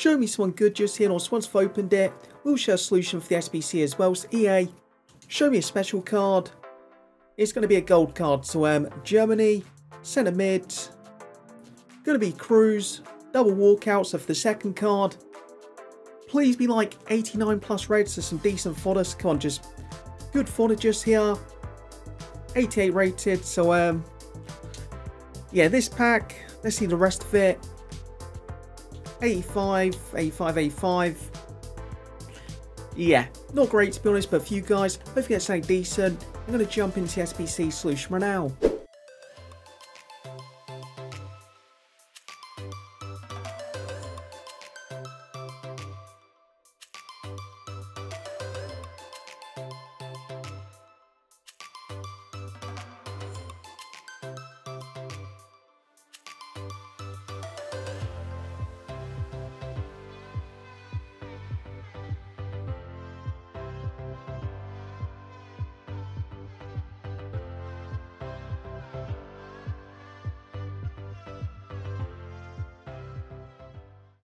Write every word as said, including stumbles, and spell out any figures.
show me someone good just here, and also once I've opened it, we'll share a solution for the S B C as well. So E A, show me a special card. It's going to be a gold card. So um, Germany, centre mid, going to be Cruz, double walkout. So for the second card, please be like eighty-nine plus rated, so some decent fodder. So come on, just good fodder just here. eighty-eight rated, so um, yeah, this pack, let's see the rest of it. eighty-five, eighty-five, eighty-five. Yeah, not great to be honest, but for you guys, hope you get something decent. I'm going to jump into the S B C solution right now.